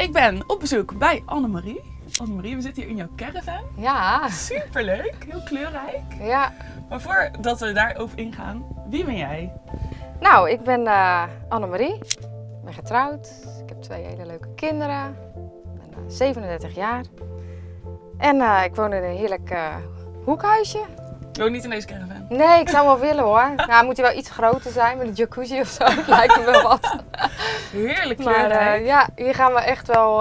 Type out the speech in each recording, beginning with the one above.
Ik ben op bezoek bij Annemarie. Annemarie, we zitten hier in jouw caravan. Ja. Superleuk, heel kleurrijk. Ja. Maar voordat we daarover ingaan, wie ben jij? Nou, ik ben Annemarie. Ik ben getrouwd. Ik heb 2 hele leuke kinderen. Ik ben 37 jaar. En ik woon in een heerlijk hoekhuisje. Je woont niet in deze caravan? Nee, ik zou wel willen hoor. Nou, moet hij wel iets groter zijn met een jacuzzi of zo. Dat lijkt me wel wat. Heerlijk kleurrijk. Maar ja, hier gaan we echt wel...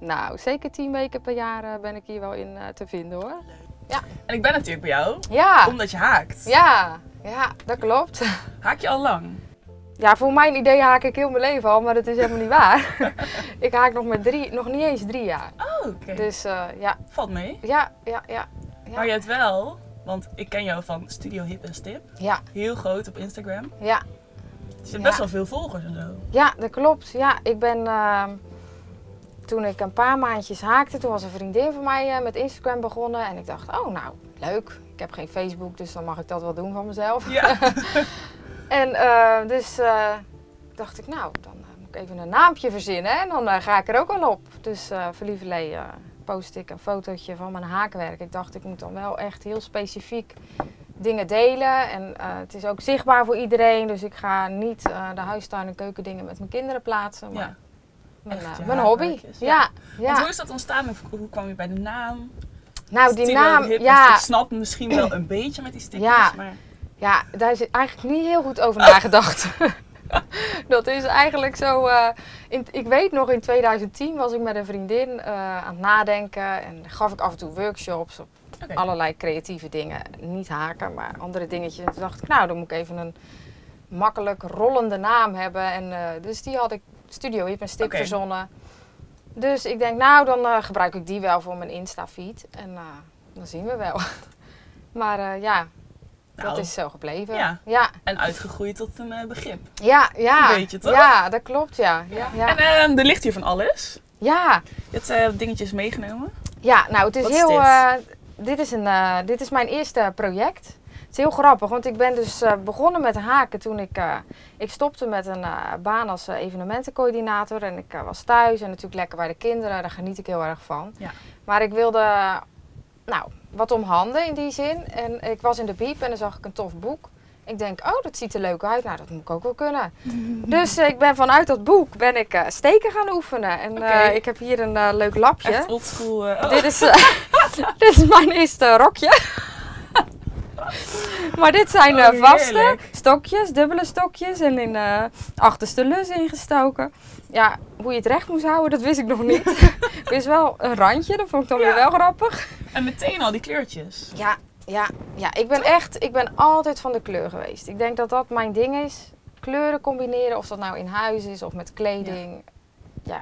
Nou, zeker 10 weken per jaar ben ik hier wel in te vinden hoor. Leuk. Ja. En ik ben natuurlijk bij jou, ja. Omdat je haakt. Ja, ja, dat klopt. Haak je al lang? Ja, voor mijn idee haak ik heel mijn leven al, maar dat is helemaal niet waar. Ik haak nog, nog niet eens 3 jaar. Oh, oké. Dus ja. Valt mee? Ja, ja, ja, ja. Maar je hebt wel, want ik ken jou van Studio Hip en Stip. Ja. Heel groot op Instagram. Ja. Dus je hebt best wel veel volgers en zo. Ja, dat klopt. Ja, ik ben... Toen ik een paar maandjes haakte, toen was een vriendin van mij met Instagram begonnen en ik dacht, oh nou, leuk. Ik heb geen Facebook, dus dan mag ik dat wel doen van mezelf. Ja. En dus dacht ik, nou, dan moet ik even een naampje verzinnen hè? En dan ga ik er ook al op. Dus voor Lieverlee post ik een fotootje van mijn haakwerk. Ik dacht, ik moet dan wel echt heel specifiek dingen delen en het is ook zichtbaar voor iedereen. Dus ik ga niet de huistuin- en keukendingen met mijn kinderen plaatsen. Maar ja. Mijn hobby. Ja. Ja, ja. Want hoe is dat ontstaan? Hoe kwam je bij de naam? Nou, die naam, ja. Ik snap misschien wel een beetje met die stickers, ja. Maar... Ja, daar is eigenlijk niet heel goed over nagedacht. Dat is eigenlijk zo... ik weet nog, in 2010 was ik met een vriendin aan het nadenken en gaf ik af en toe workshops op allerlei creatieve dingen. Niet haken, maar andere dingetjes. En toen dacht ik, nou, dan moet ik even een makkelijk rollende naam hebben. En, dus die had ik... Studio Hip en Stip verzonnen. Dus ik denk, nou, dan gebruik ik die wel voor mijn Insta-feed. En dan zien we wel. Maar ja, nou, dat is zo gebleven. Ja. Ja. En uitgegroeid tot een begrip. Ja, ja. Een beetje, toch? Ja, dat klopt, ja. Ja. Ja. En er ligt hier van alles. Ja. Je hebt dingetjes meegenomen. Ja, nou, het is dit is mijn eerste project. Het is heel grappig, want ik ben dus begonnen met haken toen ik... Ik stopte met een baan als evenementencoördinator en ik was thuis en natuurlijk lekker bij de kinderen. Daar geniet ik heel erg van. Ja. Maar ik wilde nou, wat om handen in die zin. En ik was in de Biep en dan zag ik een tof boek. Ik denk, oh, dat ziet er leuk uit. Nou, dat moet ik ook wel kunnen. Dus ik ben vanuit dat boek steken gaan oefenen. En ik heb hier een leuk lapje. Echt oldschool. Dit is mijn eerste rokje. Maar dit zijn vaste stokjes, dubbele stokjes en in achterste lus ingestoken. Ja, hoe je het recht moest houden, dat wist ik nog niet. Ik wist wel een randje, dat vond ik dan weer wel grappig. En meteen al die kleurtjes. Ja, ja, ja. Ik ben altijd van de kleur geweest. Ik denk dat dat mijn ding is. Kleuren combineren, of dat nou in huis is of met kleding. Ja. Ja.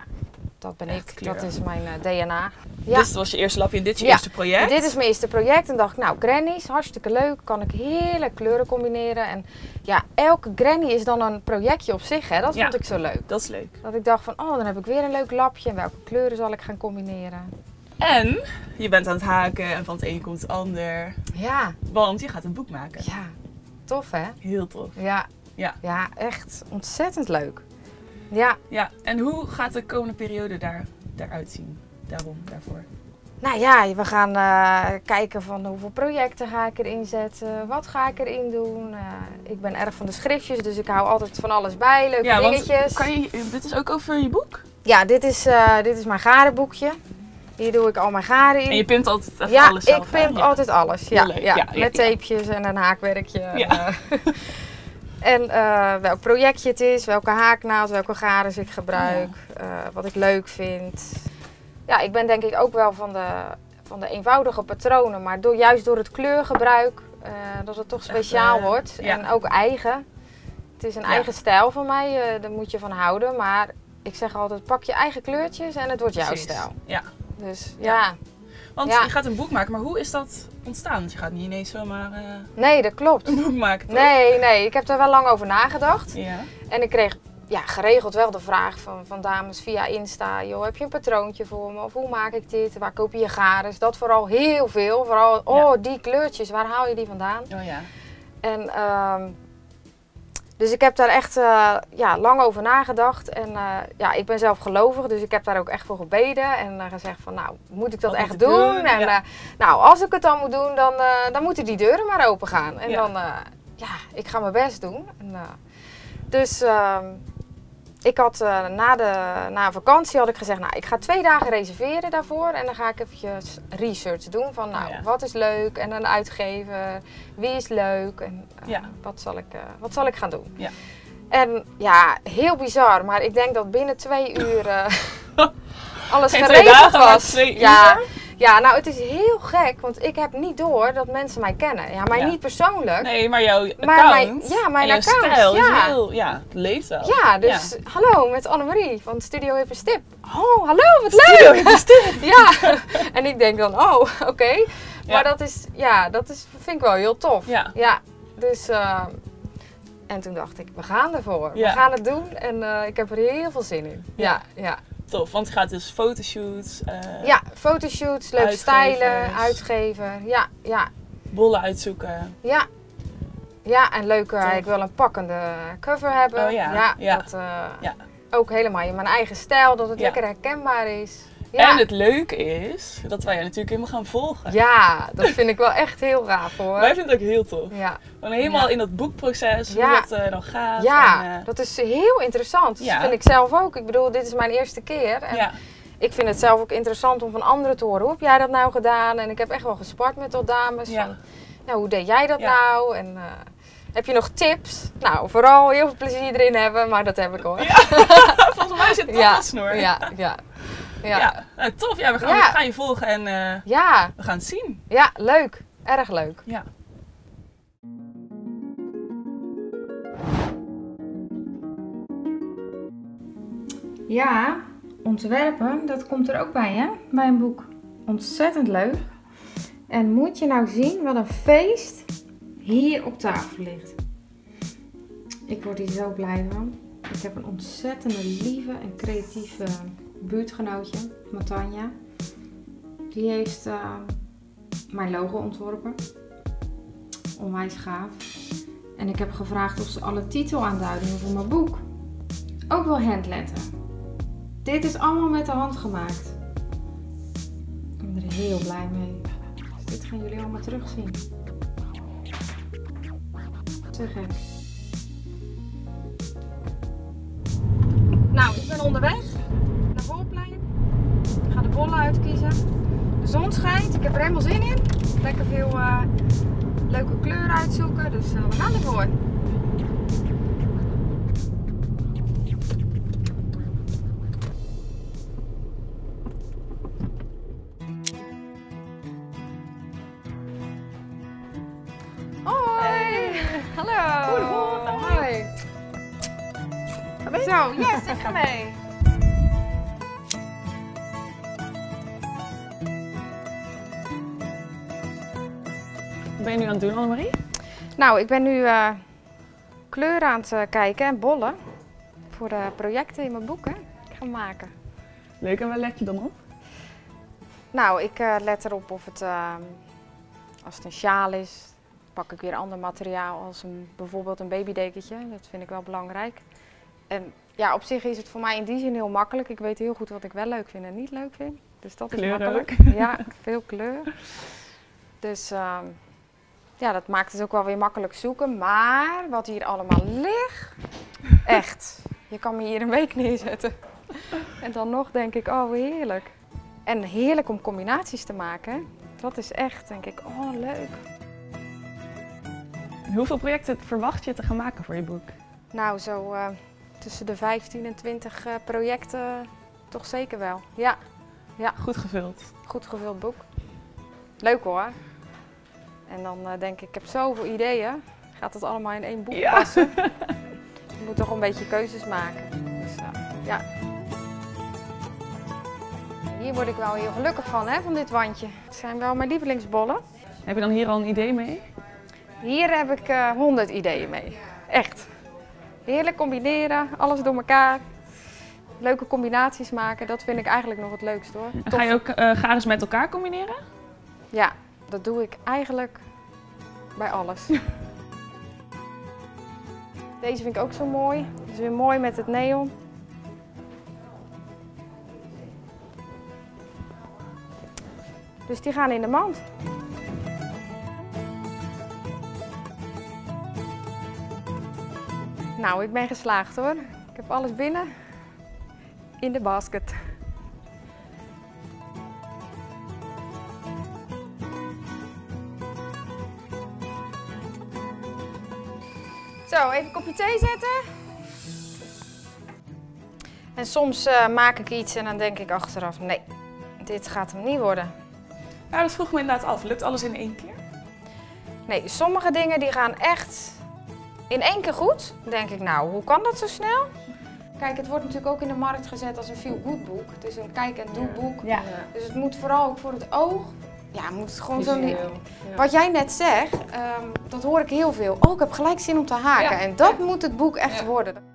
Dat ben echt ik, kleur. Dat is mijn DNA. Ja. Dit was je eerste lapje en dit is je eerste project? Dit is mijn eerste project en dacht ik, nou, granny's, hartstikke leuk. Kan ik heerlijk kleuren combineren. En ja, elke granny is dan een projectje op zich, hè. Dat vond ik zo leuk. Dat is leuk. Dat ik dacht van, oh, dan heb ik weer een leuk lapje en welke kleuren zal ik gaan combineren. En je bent aan het haken en van het een komt het ander. Ja. Want je gaat een boek maken. Ja, tof hè? Heel tof. Ja, ja. Ja, echt ontzettend leuk. Ja. Ja. En hoe gaat de komende periode daaruit zien? Daarvoor? Nou ja, we gaan kijken van hoeveel projecten ga ik erin zetten, wat ga ik erin doen. Ik ben erg van de schriftjes, dus ik hou altijd van alles bij, leuke dingetjes. Dit is ook over je boek? Ja, dit is mijn garenboekje. Hier doe ik al mijn garen in. En je pint altijd even alles zelf? Ja, ik pimp altijd alles. Ja, ja, ja, ja, met tapejes en een haakwerkje. Ja. En welk projectje het is, welke haaknaald, welke garens ik gebruik, wat ik leuk vind. Ja, ik ben denk ik ook wel van de eenvoudige patronen, maar juist door het kleurgebruik, dat het toch speciaal wordt. Ja. En ook eigen. Het is een eigen stijl van mij, daar moet je van houden. Maar ik zeg altijd, pak je eigen kleurtjes en het wordt jouw stijl. Ja. Dus ja. Want je gaat een boek maken, maar hoe is dat ontstaan? Want je gaat niet ineens zomaar nee, dat klopt. Een boek maken, toch? Nee, nee, ik heb er wel lang over nagedacht. Ja. En ik kreeg geregeld wel de vraag van dames via Insta. Joh, heb je een patroontje voor me? Of hoe maak ik dit? Waar koop je je garens? Dat vooral heel veel. Vooral, die kleurtjes, waar haal je die vandaan? Oh ja. En Dus ik heb daar echt lang over nagedacht. En ik ben zelf gelovig, dus ik heb daar ook echt voor gebeden. En gezegd van, nou, moet ik dat echt doen? En ja. Als ik het dan moet doen, dan moeten die deuren maar open gaan. En ik ga mijn best doen. En, ik had na vakantie had ik gezegd, nou, ik ga 2 dagen reserveren daarvoor. En dan ga ik eventjes research doen van, wat is leuk? En een uitgever, wie is leuk? En wat zal ik gaan doen? Ja. En ja, heel bizar, maar ik denk dat binnen 2 uur alles geregeld was. 2 uur? Ja, nou, het is heel gek, want ik heb niet door dat mensen mij kennen. Ja, mij niet persoonlijk. Nee, maar jouw account. Mijn account. Stijl is heel, het leeft wel. Ja, dus hallo met Annemarie van Studio Hip en Stip. Oh, hallo, wat leuk! Studio Hip en Stip. Ja, en ik denk dan, oh, oké. Maar dat vind ik wel heel tof. Ja, dus... en toen dacht ik, we gaan ervoor. Ja. We gaan het doen en ik heb er heel veel zin in. Ja. Tof, want het gaat dus fotoshoots. Fotoshoots, leuke stijlen, uitgever. Ja. Bollen uitzoeken. Ja, en leuke, ik wil een pakkende cover hebben. Oh, ja. Dat, ook helemaal in mijn eigen stijl, dat het lekker herkenbaar is. Ja. En het leuke is dat wij je natuurlijk helemaal gaan volgen. Ja, dat vind ik wel echt heel gaaf hoor. Wij vinden het ook heel tof. Ja. Want helemaal in dat boekproces, hoe dat dan gaat. Ja, en, dat is heel interessant. Dat vind ik zelf ook. Ik bedoel, dit is mijn eerste keer. En ik vind het zelf ook interessant om van anderen te horen. Hoe heb jij dat nou gedaan? En ik heb echt wel gespart met dat dames. Ja. Van, nou, hoe deed jij dat nou? En heb je nog tips? Nou, vooral heel veel plezier erin hebben, maar dat heb ik hoor. Ja. Volgens mij zit het op de snor. Ja. Ja. Nou, tof. Ja, we gaan je volgen en we gaan het zien. Ja, leuk. Erg leuk. Ja. Ja, ontwerpen, dat komt er ook bij, hè? Bij een boek. Ontzettend leuk. En moet je nou zien wat een feest hier op tafel ligt. Ik word hier zo blij van. Ik heb een ontzettende lieve en creatieve... buurtgenootje, Matanja. Die heeft mijn logo ontworpen. Onwijs gaaf. En ik heb gevraagd of ze alle titelaanduidingen voor mijn boek ook wil handletten. Dit is allemaal met de hand gemaakt. Ik ben er heel blij mee. Dus dit gaan jullie allemaal terugzien. Te gek. Nou, ik ben onderweg. Ik ga de bollen uitkiezen. De zon schijnt, ik heb er helemaal zin in. Lekker veel leuke kleuren uitzoeken, dus we gaan ervoor. Hoi! Hallo! Goedemorgen! Hoi! Zo, yes, ik ga mee! Wat ben je nu aan het doen, Annemarie? Nou, ik ben nu kleuren aan het kijken en bollen voor de projecten in mijn boeken. Ik ga maken. Leuk, en waar let je dan op? Nou, ik let erop of het, als het een sjaal is, pak ik weer ander materiaal als bijvoorbeeld een babydekentje. Dat vind ik wel belangrijk. En ja, op zich is het voor mij in die zin heel makkelijk. Ik weet heel goed wat ik wel leuk vind en niet leuk vind. Dus dat kleur is makkelijk. Ook. Ja, veel kleur. Dus... dat maakt het ook wel weer makkelijk zoeken, maar wat hier allemaal ligt, echt, je kan me hier een week neerzetten. En dan nog denk ik, oh heerlijk. En heerlijk om combinaties te maken, dat is echt, denk ik, oh leuk. Hoeveel projecten verwacht je te gaan maken voor je boek? Nou, zo tussen de 15 en 20 projecten, toch zeker wel, ja. Goed gevuld. Goed gevuld boek. Leuk hoor. En dan denk ik, ik heb zoveel ideeën. Gaat dat allemaal in één boek passen? Je moet toch een beetje keuzes maken. Dus, hier word ik wel heel gelukkig van, hè, van dit wandje. Het zijn wel mijn lievelingsbollen. Heb je dan hier al een idee mee? Hier heb ik 100 ideeën mee. Echt. Heerlijk combineren, alles door elkaar. Leuke combinaties maken, dat vind ik eigenlijk nog het leukst hoor. En ga je ook garens met elkaar combineren? Ja. Dat doe ik eigenlijk bij alles. Deze vind ik ook zo mooi. Het is weer mooi met het neon. Dus die gaan in de mand. Nou, ik ben geslaagd hoor. Ik heb alles binnen in de basket. Zo, even een kopje thee zetten. En soms maak ik iets en dan denk ik achteraf, nee, dit gaat hem niet worden. Nou, dat vroeg me inderdaad af. Lukt alles in één keer? Nee, sommige dingen die gaan echt in één keer goed. Dan denk ik, nou, hoe kan dat zo snel? Kijk, het wordt natuurlijk ook in de markt gezet als een feel-good boek. Het is een kijk- en doe-boek. Ja. Ja. Dus het moet vooral ook voor het oog. Ja, moet het gewoon zo. Ja. Wat jij net zegt, dat hoor ik heel veel. Oh, ik heb gelijk zin om te haken. Ja. En dat moet het boek echt worden.